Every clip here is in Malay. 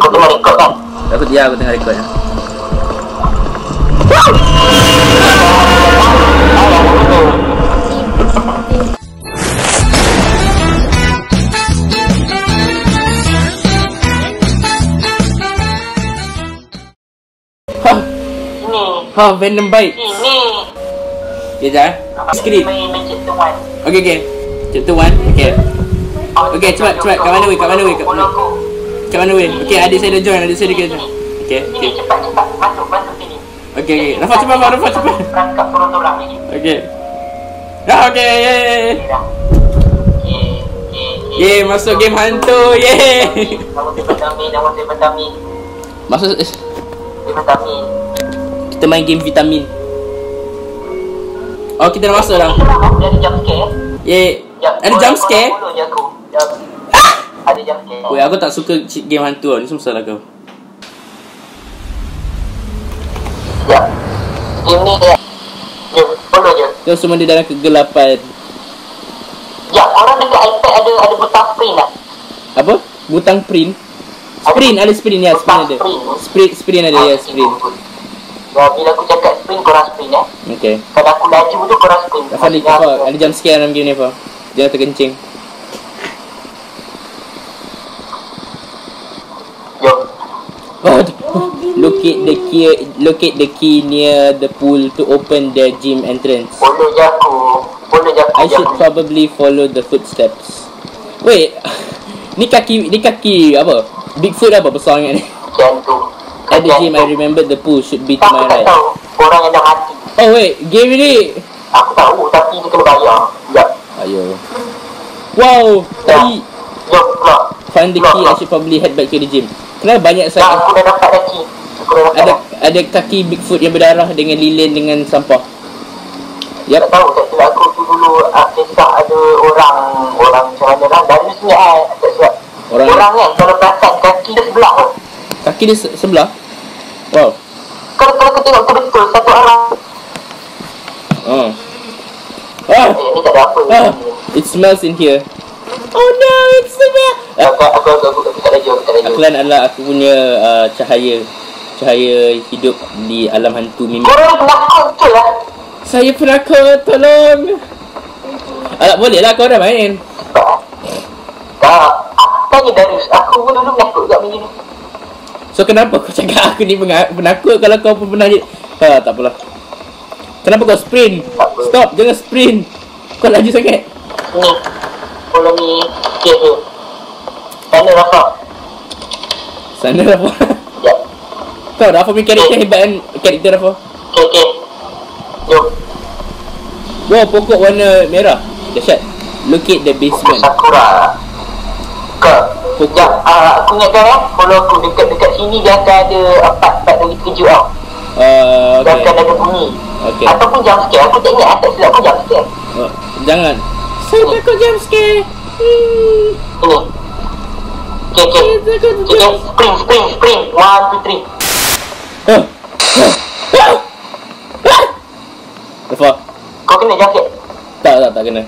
Kotong. Aku tengah record ya. Ha, Venom baik. Kejap. Screen. Okey. Chapter 1. Okey, cepat. Kat mana weh? Kat mana weh? Okey, adik saya dah join. Okey. Cepat. Masuk sini. Okey. Rafa cepat. Rangkap orang ni. Okey. Okey. Ye, masuk game hantu. Ye. Lawan vitamin. Masuk vitamin. Kita main game vitamin. Oh, kita dah masuk dah. Ada jump scare. Ye. Ada jump scare? Ada jump scare. Weh, aku tak suka game hantu tau. Ni semua salah kau. Ya. Ini dia. Jom, follow je. Kita semua di dalam kegelapan. Ya, orang dekat iPad ada butang print tak? Apa? Butang print? Sprint, ada sprint ya, sprint ada. Sprint ada ya. Bila aku cakap spin, korang spin ya. Okay. Kalau aku laju tu, korang spin. Ada jump scare dalam game ni, Rafa. Jangan terkencing. Jom. Locate the key near the pool to open the gym entrance. Follow je aku. I should probably follow the footsteps. Wait. Ni kaki apa? Bigfoot apa? Besar sangat ni. Jantung. At the gym, I remember the pool should be to my right. Tahu. Orang yang dah mati. Oh wait, game ni. Aku tahu, tapi dia kena bayar. Sekejap. Ayo. Wow, tadi. Jom. Find the key, I should probably head back to the gym. Kenapa banyak saya? Aku dah dapat kaki. Ada kaki Bigfoot yang berdarah dengan lilin dengan sampah. Yap. Tak tahu. Aku tu dulu kisah ada orang macam mana lah. Dari sini tak silap. Orang kan, kalau perasan kaki dia sebelah tu. Kaki dia sebelah. Wow. Kalau aku tengok betul satu orang. It smells in here. Oh no, it's smell. Aku Aqlan adalah aku punya cahaya hidup di alam hantu Mimic. Korang penakut betul lah. Saya penakut, tolong. Tak boleh lah korang main. Tak. Tanya Darius, aku dulu penakut kat Mimic ni. So kenapa kau cakap aku ni penakut kalau kau pun pernah tak apalah. Kenapa kau sprint? Stop, jangan sprint. Kau laju sangat. Ni. Follow me. Okay. Sana Rafa. Ya. Kau Rafa punya karakter hebat kan? Karakter Rafa. Okay. Jom. Wow, pokok warna merah. Dahsyat. Locate the basement. Sakura. Sekejap, aku ingatkan ya. Kalau aku dekat sini, dia akan ada part lagi terkejut tau. Dia akan ada bunyi. Okay. Ataupun jump scare, aku tak ingat. Tak silap pun jump scare. Jangan. Saya takut jump scare. Ini. Okay. Kita spring. 1, 2, 3. Rafa. Kau kena jump scare? Tak kena.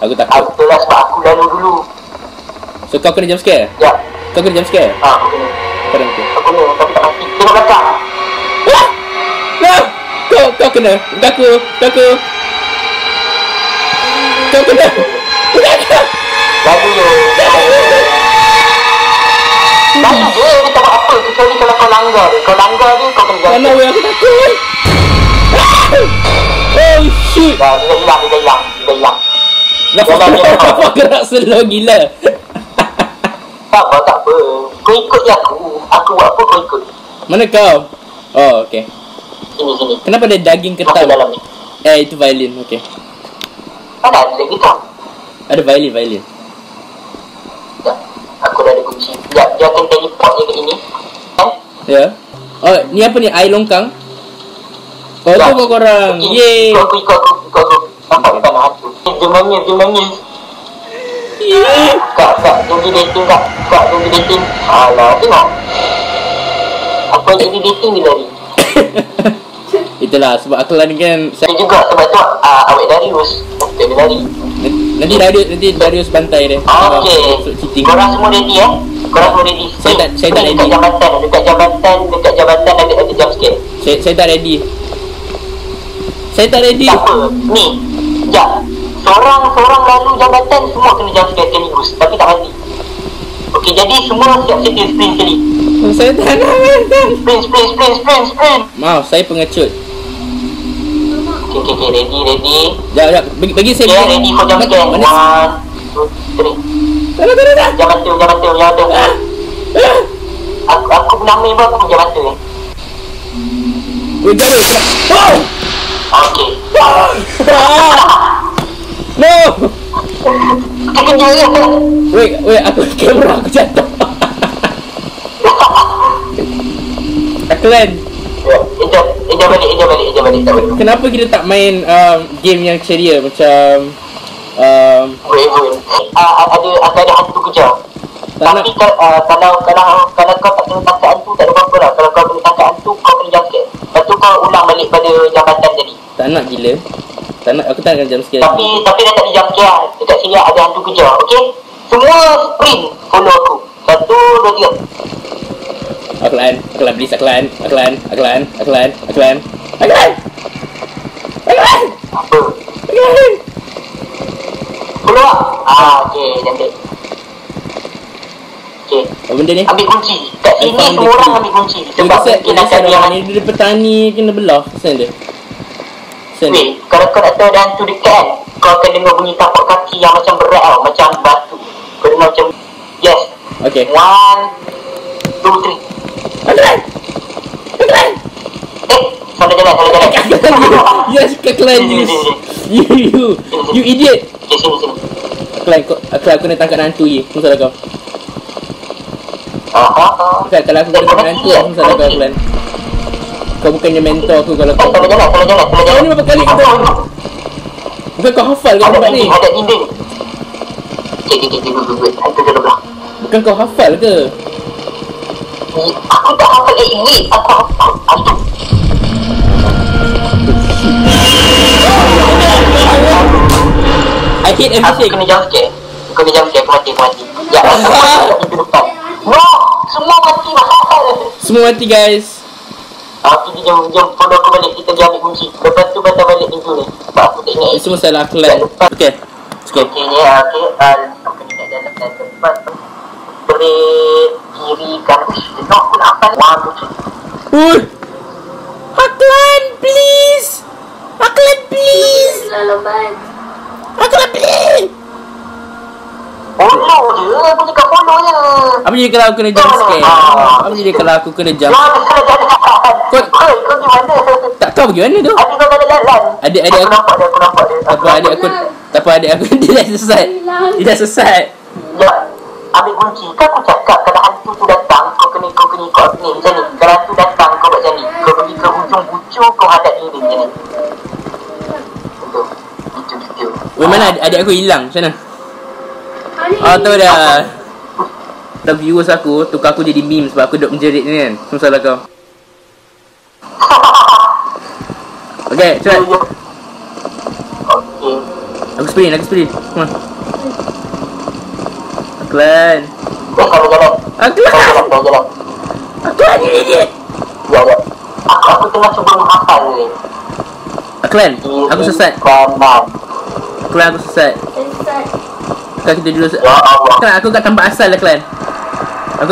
Aku takut. Itulah sebab aku lalu dulu. So kau kena jump scare? Ya. Kau kena jump scare? Haa, aku kena. Aku kena, tapi tak mati. Tengok belakang. No! Kau kena. Kau kena. Lagi je, dia tak buat apa. Kecuali kalau kau langgar. Kau langgar ni, kau kena jump scare. Mana weh, aku takut. Oh, shit. Dia hilang. Kenapa gerak slow gila? Tak apa. Kau ikut je aku. Aku buat apa kau ikut. Mana kau? Oh, okey. Sini. Kenapa ada daging ketam? Masuk dalam ni. Itu violin, okey. Mana ada daging ketam? Ada violin. Sekejap. Aku dah ada kunci. Sekejap, dia akan teleport je kat ini. Ya. Oh, ni apa ni? Air longkang? Oh, tu kau korang. Yeay. Kau ikut. Nampak tak nak hantu. Dia mangis. Kak, tunggu dating Kak, tunggu dating. Alah, tengok. Apa yang jadi dating ni lari. Itulah sebab aku lari kan. Saya juga sebab tu awet dari Rus. Dia lari. Nanti Darius bantai dia. Okey. Korang semua ready ya? Korang semua ready. Saya tak ready. Dekat jabatan ada jam sikit. Saya tak ready. Apa? Ni. Jap. Seorang lalu jabatan semua kena jam sikit sekaligus. Tapi tak mati. Okey, jadi semua siap settle sprint sekali. Saya tak nak. Sprint. Maaf, saya pengecut. Okay, ready. Jap, bagi saya. Okay, ready for jump scare. 1, 2, 3. Tak. Jangan tu. Aku nama ibu aku jangan tu. Weh, jangan. Wow. Okay. No. Weh, aku kamera aku jatuh. Aqlan. Ejam balik. Kenapa kita tak main game yang ceria macam ada hantu kejar. Tapi kalau kau tak kena tangkap hantu tak ada apa-apa lah. Kalau kau kena tangkap hantu kau kena jump scare. Lepas tu kau ulang balik pada jabatan tadi. Tak nak gila. Tak nak, aku tak nak jump scare. Tapi dah tak ada jump scare. Dekat sini ada hantu kejar, okey? Semua sprint follow aku. 1, 2, 3. Aqlan! Apa? Aqlan! Keluar! Okey, cantik. Okey. Apa benda ni? Ambil kunci. Kat sini semua orang ambil kunci. Sebab kita ada orang ni, dia petani, kena belah. Kesan dia? Weh, kalau kau nak tahu ada hantu dekat kan, kau akan dengar bunyi tapak kaki yang macam berat tau. Macam batu. Kau dengar macam... Yes. Okey. 1, 2, 3. Aqlan! Salah jalan. Yes, Aqlan, you idiot. Sini. Aqlan, aku nak tangkap hantu je. Apa salah kau? Kalau aku kena tangkap hantu, apa salah kau, Aqlan? Kau bukannya mentor aku kalau kau... Salah jalan. Kau ni berapa kali kita? Bukan kau hafal ke tempat ni? Ada dinding. Okay. Hantu jalan belah. Bukan kau hafal ke? Aku tak hafal ini. Aku I hate everything. Aku kena jump scare. Aku mati. Ya, aku depan. No, semua mati. Semua mati, guys. Aku jump follow aku balik. Kita ambil kunci. Lepas tu batal balik pintu ni. Sebab aku tak ingat. Semua salah aku lah. Okay, let's go. Okay. Aku kena jalan tempat. Berit kiri kanan. Tengok pun apa? Wah, Aqlan please. Aqlan please. Follow je, apa dia kau follow je? Apa jadi kalau aku kena jump? Kau di mana? Tak tahu pergi mana tu? Adik kau jalan. Adik aku nampak dia. Tak apa adik aku dia dah sesat. Ambil kunci, kan aku cakap kalau hantu tu datang, kau kena ikut ni macam ni. Kalau hantu datang, kau buat macam ni. Kau pergi ke ujung bucu, kau hadap diri macam ni. Betul. Weh, mana adik aku hilang? Macam mana? Tahu dah. Dah viewers aku, tukar aku jadi meme sebab aku duduk menjerit ni kan. Semua salah kau. Okay, cepat. Okay. Aku sprint. Come on. Aqlan ni. Ya. Aku tengah cuba menghafal ni. Aqlan, aku sesat. Kau kita dulu. Kan aku kat tempat asal dah, Aqlan. Aku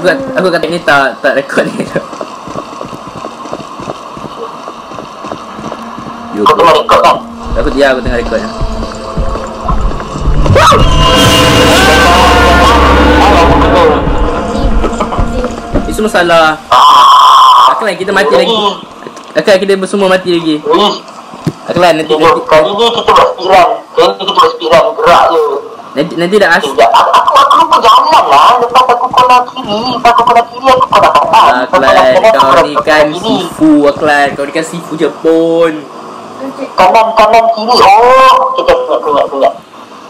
kat tempat ni tak rekod ni. Kau tengah rekod kan? Aku tengah rekod. Semua salah. Aqlan, kita mati lagi. Aqlan, kita semua mati lagi. Aqlan, nanti. Kali ni kita buat spiral. Gerak je. Nanti dah asal. Aku lupa jalan lah. Lepas aku kena kiri, aku kena kanan. Aqlan, kau ni kan sifu Jepun. Kanan, kiri. Oh,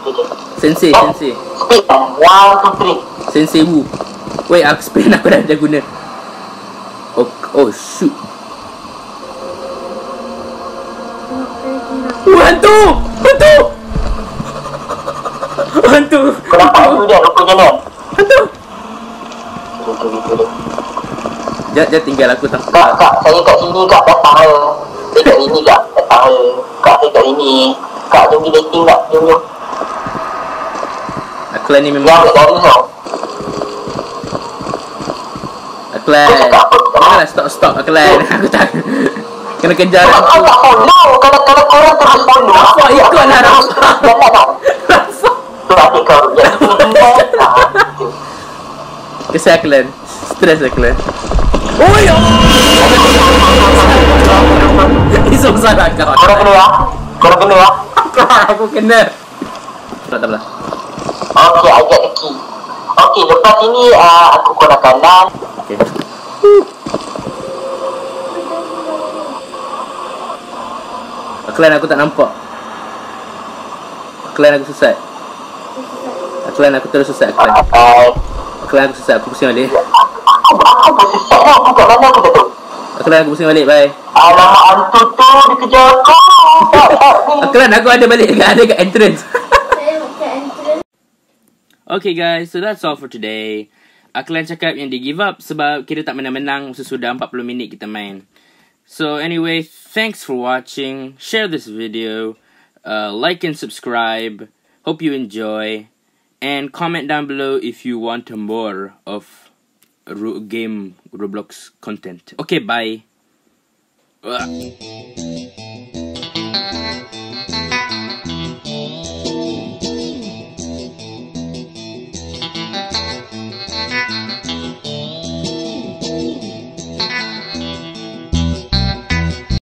kita. Sensei. Speed 1, 2, 3. Sensei Wu. Wait, aku sprint aku dah guna. Oh shoot. Hantu! hantu. Kenapa hantu dia? Rupanya dia. Hantu. Jangan tinggal aku tak. Kak, saya kat sini kak, datang. Saya kat sini kak, datang. Kak, saya kat sini. Kak, jom kita dating kak, jom jom. Aqlan ni memang. Yang dari kau. Aqlan. Mana stop Aqlan. Aku tak. Kena kejar. Aku tak follow. Kalau korang terus follow. Rafa ikut lah Rafa. Rafa. Tapi kau jangan. Kesal Aqlan. Stres Aqlan. Oh ya. Isok salah kau. Korang kena. Aku kena. Taklah. Okey, aku get the key. Okey, lepas ini aku kena kanan. Okey. Aqlan aku tak nampak. Aqlan aku sesat. Aqlan aku sesat. Aku pusing balik. Aqlan aku pusing balik. Bye. Alamak, hantu tu dia kejar aku. Aqlan aku ada balik. Ada kat entrance. Okay guys, so that's all for today. Aqlan cakap yang dia give up sebab kita tak menang-menang sesudah 40 minit kita main. So anyway, thanks for watching. Share this video. Like and subscribe. Hope you enjoy. And comment down below if you want more of game Roblox content. Okay, bye.